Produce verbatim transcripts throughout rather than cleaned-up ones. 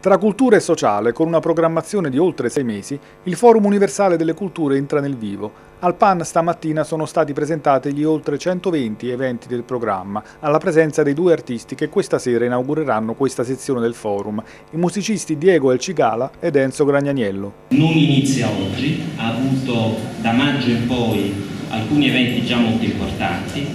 Tra cultura e sociale, con una programmazione di oltre sei mesi, il Forum Universale delle Culture entra nel vivo. Al P A N stamattina sono stati presentati gli oltre centoventi eventi del programma, alla presenza dei due artisti che questa sera inaugureranno questa sezione del Forum, i musicisti Diego El Cigala ed Enzo Gragnaniello. Non inizia oggi, ha avuto da maggio in poi alcuni eventi già molto importanti,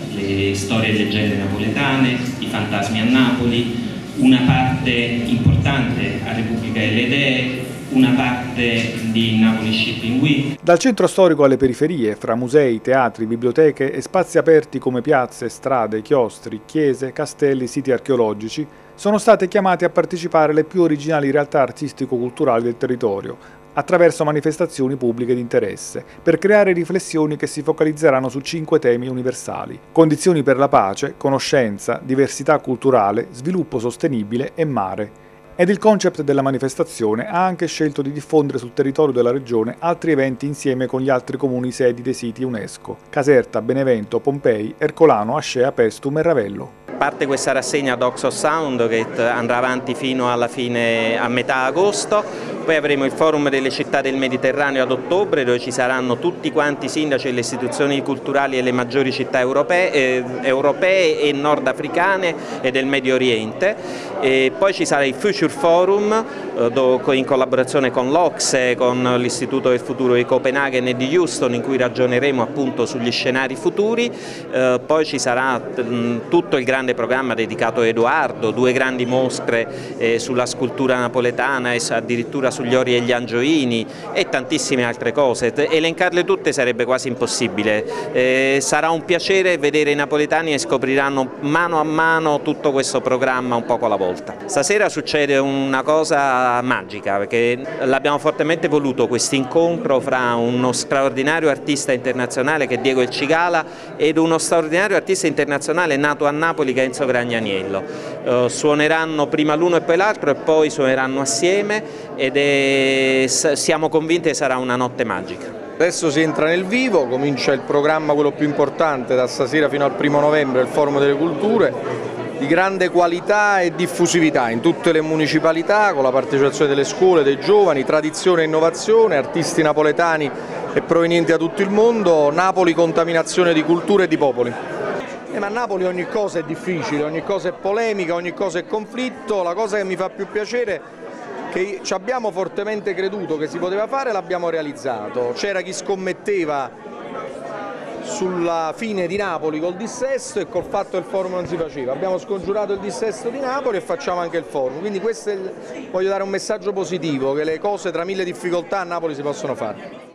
le storie e leggende napoletane, i fantasmi a Napoli, una parte importante a Repubblica delle Idee, una parte di Napoli Shipping Week. Dal centro storico alle periferie, fra musei, teatri, biblioteche e spazi aperti come piazze, strade, chiostri, chiese, castelli, siti archeologici, sono state chiamate a partecipare le più originali realtà artistico-culturali del territorio, attraverso manifestazioni pubbliche di interesse, per creare riflessioni che si focalizzeranno su cinque temi universali: condizioni per la pace, conoscenza, diversità culturale, sviluppo sostenibile e mare. Ed il concept della manifestazione ha anche scelto di diffondere sul territorio della regione altri eventi insieme con gli altri comuni sedi dei siti UNESCO: Caserta, Benevento, Pompei, Ercolano, Ascea, Paestum e Ravello. Parte questa rassegna ad Oxo Sound che andrà avanti fino alla fine, a metà agosto, poi avremo il Forum delle città del Mediterraneo ad ottobre, dove ci saranno tutti quanti i sindaci e le istituzioni culturali e le maggiori città europee, eh, europee e nordafricane e del Medio Oriente, e poi ci sarà il Future Forum eh, in collaborazione con l'Ocse, con l'Istituto del Futuro di Copenaghen e di Houston, in cui ragioneremo appunto sugli scenari futuri, eh, poi ci sarà mh, tutto il grande programma dedicato a Edoardo, due grandi mostre eh, sulla scultura napoletana e addirittura sugli Ori e gli Angioini e tantissime altre cose. Elencarle tutte sarebbe quasi impossibile. Eh, sarà un piacere vedere i napoletani e scopriranno mano a mano tutto questo programma un poco alla volta. Stasera succede una cosa magica, perché l'abbiamo fortemente voluto questo incontro fra uno straordinario artista internazionale che è Diego El Cigala ed uno straordinario artista internazionale nato a Napoli Enzo Gragnaniello. Uh, suoneranno prima l'uno e poi l'altro e poi suoneranno assieme ed è... siamo convinti che sarà una notte magica. Adesso si entra nel vivo, comincia il programma, quello più importante, da stasera fino al primo novembre, il Forum delle Culture, di grande qualità e diffusività in tutte le municipalità, con la partecipazione delle scuole, dei giovani, tradizione e innovazione, artisti napoletani e provenienti da tutto il mondo. Napoli, contaminazione di culture e di popoli. Eh, ma a Napoli ogni cosa è difficile, ogni cosa è polemica, ogni cosa è conflitto. La cosa che mi fa più piacere è che ci abbiamo fortemente creduto che si poteva fare e l'abbiamo realizzato. C'era chi scommetteva sulla fine di Napoli col dissesto e col fatto che il forum non si faceva. Abbiamo scongiurato il dissesto di Napoli e facciamo anche il forum. Quindi questo è il... voglio dare un messaggio positivo, che le cose tra mille difficoltà a Napoli si possono fare.